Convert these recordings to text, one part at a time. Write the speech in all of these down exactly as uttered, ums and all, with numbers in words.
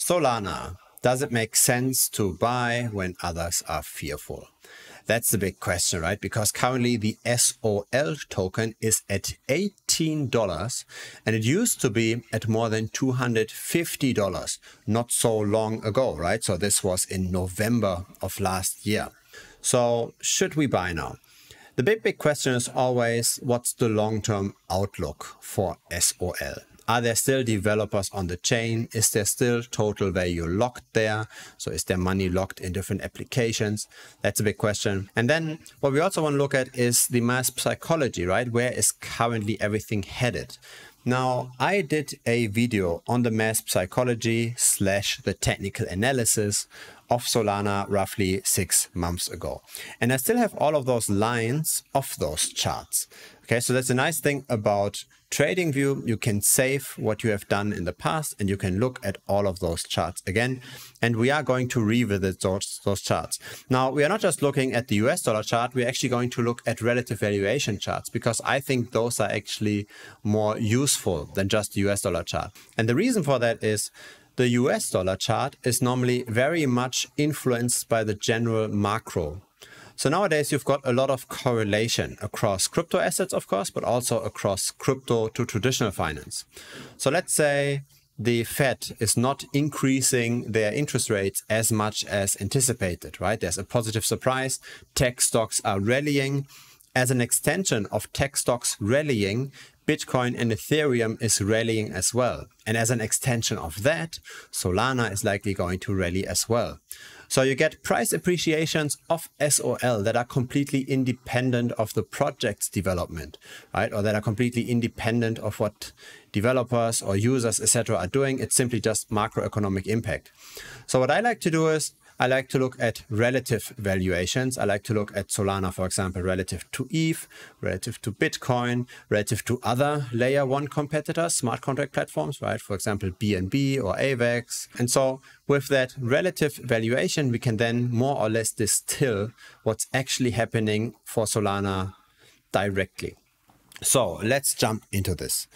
Solana. Does it make sense to buy when others are fearful? That's the big question, right? Because currently the S O L token is at eighteen dollars and it used to be at more than two hundred fifty dollars not so long ago, right? So this was in November of last year. So should we buy now? The big, big question is always, what's the long-term outlook for S O L? Are there still developers on the chain? Is there still total value locked there? So is there money locked in different applications? That's a big question. And then what we also want to look at is the mass psychology, right? Where is currently everything headed? Now, I did a video on the mass psychology slash the technical analysis of Solana roughly six months ago. And I still have all of those lines of those charts. Okay, so that's a nice thing about TradingView. You can save what you have done in the past and you can look at all of those charts again. And we are going to revisit those, those charts. Now, we are not just looking at the U S dollar chart. We're actually going to look at relative valuation charts because I think those are actually more useful than just the U S dollar chart. And the reason for that is the U S dollar chart is normally very much influenced by the general macro. So nowadays you've got a lot of correlation across crypto assets, of course, but also across crypto to traditional finance. So let's say the Fed is not increasing their interest rates as much as anticipated, right? There's a positive surprise. Tech stocks are rallying. As an extension of tech stocks rallying, Bitcoin and Ethereum is rallying as well. And as an extension of that, Solana is likely going to rally as well. So you get price appreciations of S O L that are completely independent of the project's development, right? Or that are completely independent of what developers or users, et cetera are doing. It's simply just macroeconomic impact. So what I like to do is I like to look at relative valuations. I like to look at Solana, for example, relative to E T H, relative to Bitcoin, relative to other layer one competitors, smart contract platforms, right? For example, B N B or A VAX. And so with that relative valuation, we can then more or less distill what's actually happening for Solana directly. So let's jump into this.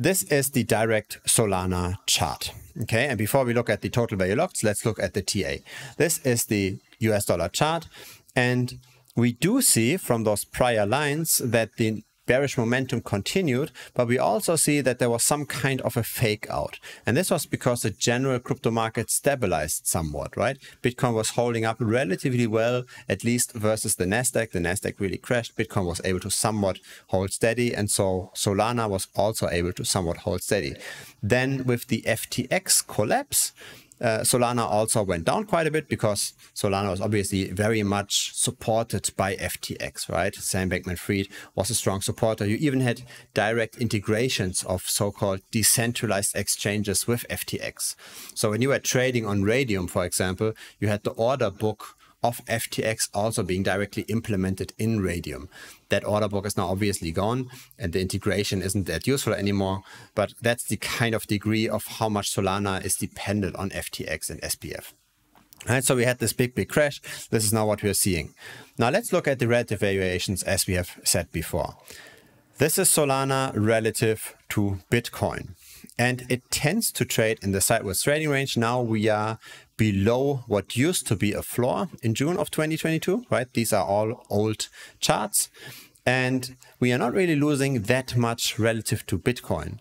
This is the direct Solana chart, okay? And before we look at the total value locked, let's look at the T A. This is the U S dollar chart. And we do see from those prior lines that the bearish momentum continued, but we also see that there was some kind of a fake out. And this was because the general crypto market stabilized somewhat, right? Bitcoin was holding up relatively well, at least versus the Nasdaq. The Nasdaq really crashed. Bitcoin was able to somewhat hold steady. And so Solana was also able to somewhat hold steady. Then with the F T X collapse, Uh, Solana also went down quite a bit because Solana was obviously very much supported by F T X, right? Sam Bankman-Fried was a strong supporter. You even had direct integrations of so-called decentralized exchanges with F T X. So when you were trading on Radium, for example, you had the order book of F T X also being directly implemented in Radium. That order book is now obviously gone and the integration isn't that useful anymore, but that's the kind of degree of how much Solana is dependent on F T X and S P F. Right, so we had this big, big crash. This is now what we're seeing. Now let's look at the relative valuations as we have said before. This is Solana relative to Bitcoin. And it tends to trade in the sideways trading range. Now we are below what used to be a floor in June of twenty twenty-two, right? These are all old charts. And we are not really losing that much relative to Bitcoin.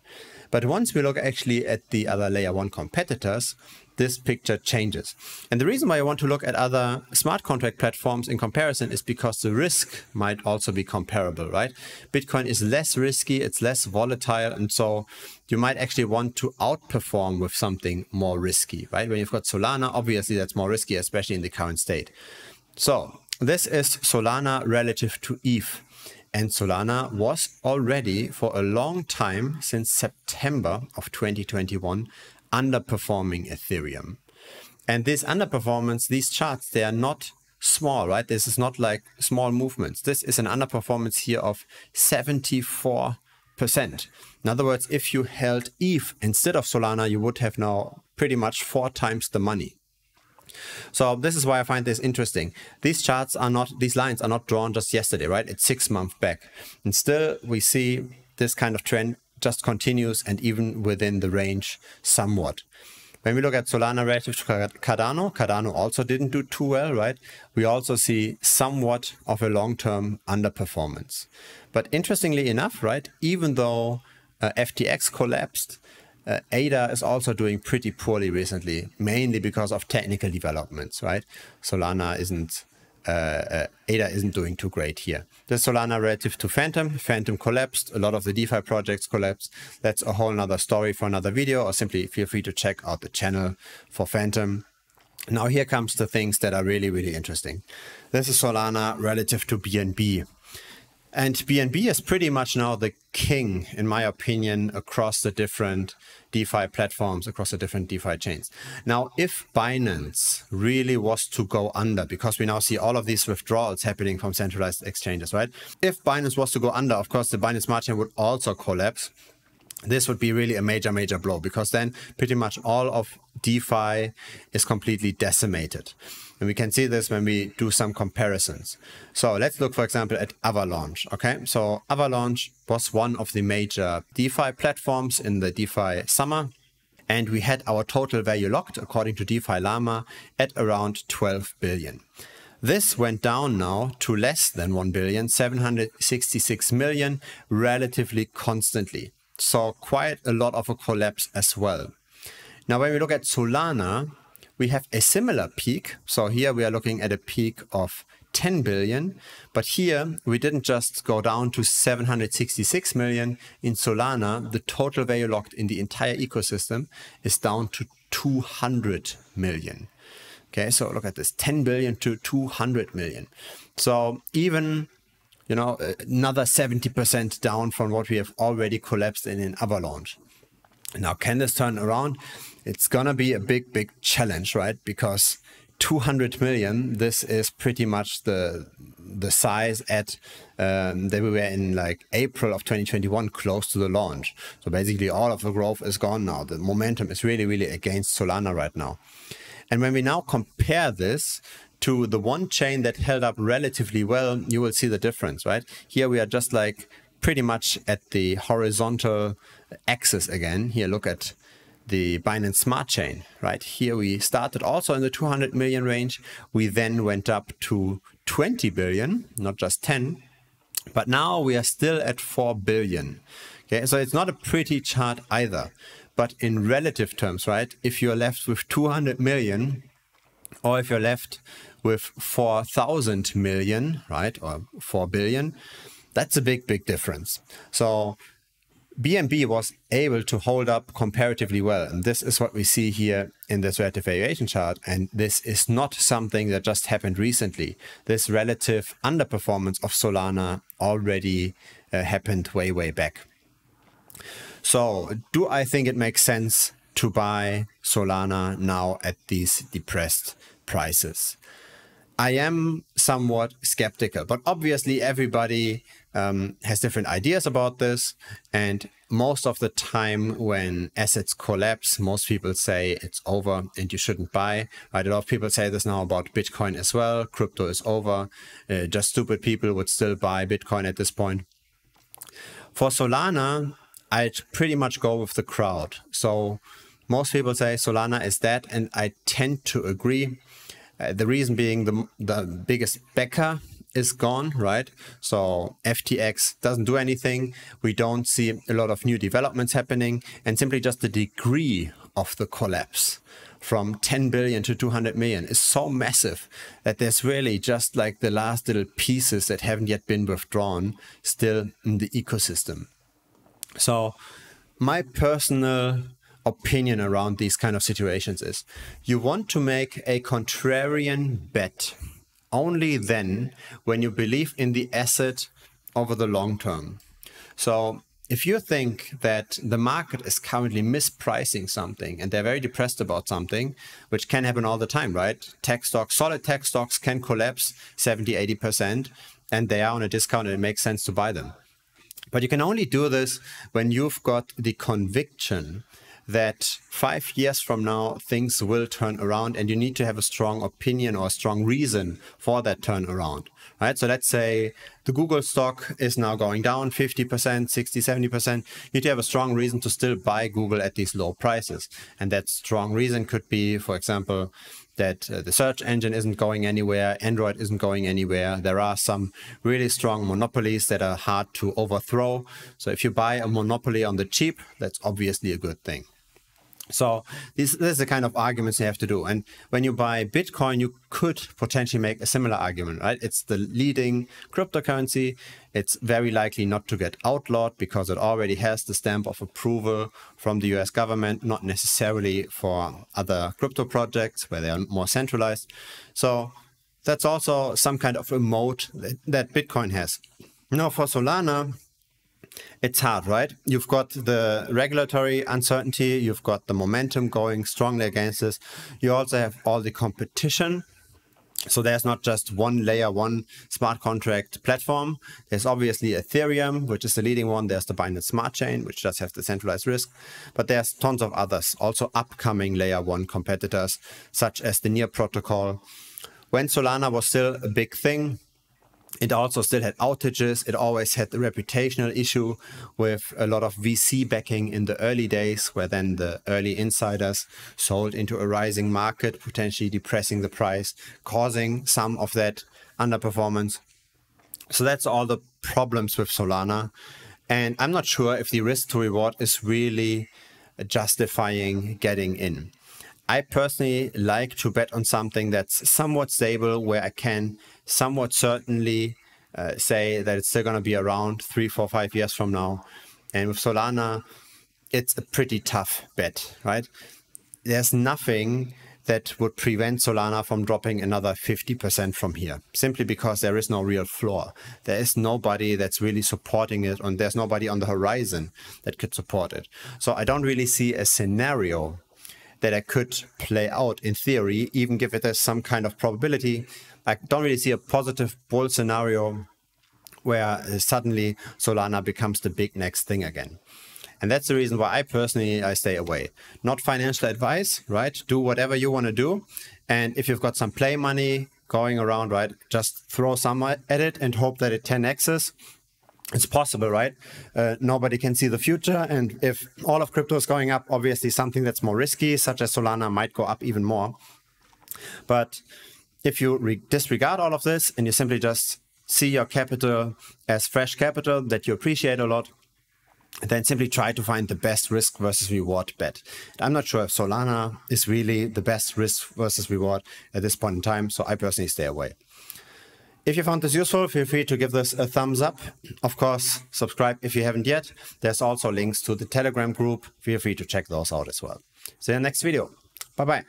But once we look actually at the other layer one competitors, this picture changes. And the reason why I want to look at other smart contract platforms in comparison is because the risk might also be comparable, right? Bitcoin is less risky, it's less volatile, and so you might actually want to outperform with something more risky, right? When you've got Solana, obviously that's more risky, especially in the current state. So this is Solana relative to E T H. And Solana was already for a long time, since September of twenty twenty-one, underperforming Ethereum. And this underperformance, these charts, they are not small, right? This is not like small movements. This is an underperformance here of seventy-four percent. In other words, if you held E T H instead of Solana, you would have now pretty much four times the money. So this is why I find this interesting. These charts are not, these lines are not drawn just yesterday, right? It's six months back. And still we see this kind of trend just continues and even within the range somewhat. When we look at Solana relative to Cardano, Cardano also didn't do too well, right? We also see somewhat of a long-term underperformance. But interestingly enough, right, even though uh, F T X collapsed, uh, A D A is also doing pretty poorly recently, mainly because of technical developments, right? Solana isn't, uh, uh, A D A isn't doing too great here. The Solana relative to Phantom, Phantom collapsed, a lot of the DeFi projects collapsed. That's a whole nother story for another video, or simply feel free to check out the channel for Phantom. Now here comes the things that are really, really interesting. This is Solana relative to B N B. And B N B is pretty much now the king, in my opinion, across the different DeFi platforms, across the different DeFi chains. Now, if Binance really was to go under, because we now see all of these withdrawals happening from centralized exchanges, right? If Binance was to go under, of course, the Binance Smart Chain would also collapse. This would be really a major, major blow, because then pretty much all of DeFi is completely decimated. And we can see this when we do some comparisons. So let's look, for example, at Avalanche, okay? So Avalanche was one of the major DeFi platforms in the DeFi summer. And we had our total value locked, according to DeFi Llama, at around twelve billion. This went down now to less than one billion, seven hundred sixty-six million, relatively constantly. So quite a lot of a collapse as well. Now, when we look at Solana, we have a similar peak. So here we are looking at a peak of ten billion, but here we didn't just go down to seven hundred sixty-six million. In Solana, the total value locked in the entire ecosystem is down to two hundred million. Okay, so look at this, ten billion to two hundred million. So even, you know, another seventy percent down from what we have already collapsed in an Avalanche. Now, can this turn around? It's gonna be a big, big challenge, right? Because two hundred million, this is pretty much the the size at um, that we were in like April of twenty twenty-one, close to the launch. So basically all of the growth is gone now. The momentum is really, really against Solana right now. And when we now compare this to the one chain that held up relatively well, you will see the difference, right? Here we are just like pretty much at the horizontal axis again. Here, look at the Binance Smart Chain, right? Here we started also in the two hundred million range. We then went up to twenty billion, not just ten, but now we are still at four billion. Okay, so it's not a pretty chart either, but in relative terms, right? If you're left with two hundred million, or if you're left with four thousand million, right, or four billion, that's a big, big difference. So B N B was able to hold up comparatively well. And this is what we see here in this relative valuation chart. And this is not something that just happened recently. This relative underperformance of Solana already uh, happened way, way back. So do I think it makes sense to buy Solana now at these depressed prices? I am somewhat skeptical, but obviously everybody um, has different ideas about this. And most of the time when assets collapse, most people say it's over and you shouldn't buy. Right? A lot of people say this now about Bitcoin as well. Crypto is over. Uh, just stupid people would still buy Bitcoin at this point. For Solana, I'd pretty much go with the crowd. So most people say Solana is dead, and I tend to agree. Uh, the reason being the, the biggest backer is gone, right? So F T X doesn't do anything. We don't see a lot of new developments happening, and simply just the degree of the collapse from ten billion to two hundred million is so massive that there's really just like the last little pieces that haven't yet been withdrawn still in the ecosystem. So my personal opinion around these kind of situations is you want to make a contrarian bet only then when you believe in the asset over the long term. So if you think that the market is currently mispricing something and they're very depressed about something, which can happen all the time, right? Tech stocks, solid tech stocks can collapse seventy, eighty percent, and they are on a discount and it makes sense to buy them. But you can only do this when you've got the conviction that five years from now, things will turn around, and you need to have a strong opinion or a strong reason for that turnaround, right? So let's say the Google stock is now going down fifty percent, sixty, seventy percent. You need to have a strong reason to still buy Google at these low prices. And that strong reason could be, for example, that uh, the search engine isn't going anywhere, Android isn't going anywhere. There are some really strong monopolies that are hard to overthrow. So if you buy a monopoly on the cheap, that's obviously a good thing. So this, this is the kind of arguments you have to do. And when you buy Bitcoin, you could potentially make a similar argument, right? It's the leading cryptocurrency. It's very likely not to get outlawed because it already has the stamp of approval from the U S government, not necessarily for other crypto projects where they are more centralized. So that's also some kind of a moat that, that Bitcoin has. Now for Solana, it's hard, right? You've got the regulatory uncertainty, you've got the momentum going strongly against this. You also have all the competition. So there's not just one layer, one smart contract platform. There's obviously Ethereum, which is the leading one. There's the Binance Smart Chain, which does have the centralized risk. But there's tons of others, also upcoming layer one competitors, such as the Near protocol. When Solana was still a big thing, it also still had outages. It always had the reputational issue with a lot of V C backing in the early days, where then the early insiders sold into a rising market, potentially depressing the price, causing some of that underperformance. So that's all the problems with Solana. And I'm not sure if the risk to reward is really justifying getting in. I personally like to bet on something that's somewhat stable, where I can somewhat certainly uh, say that it's still going to be around three, four, five years from now. And with Solana, it's a pretty tough bet, right? There's nothing that would prevent Solana from dropping another fifty percent from here, simply because there is no real floor. There is nobody that's really supporting it, and there's nobody on the horizon that could support it. So I don't really see a scenario that I could play out in theory, even give it as some kind of probability. I don't really see a positive bull scenario where suddenly Solana becomes the big next thing again. And that's the reason why I personally, I stay away. Not financial advice, right? Do whatever you want to do. And if you've got some play money going around, right, just throw some at it and hope that it ten X's. It's possible, right? Uh, nobody can see the future. And if all of crypto is going up, obviously something that's more risky, such as Solana, might go up even more. But if you disregard all of this and you simply just see your capital as fresh capital that you appreciate a lot, then simply try to find the best risk versus reward bet. I'm not sure if Solana is really the best risk versus reward at this point in time, so I personally stay away. If you found this useful, feel free to give this a thumbs up. Of course, subscribe if you haven't yet. There's also links to the Telegram group. Feel free to check those out as well. See you in the next video. Bye-bye.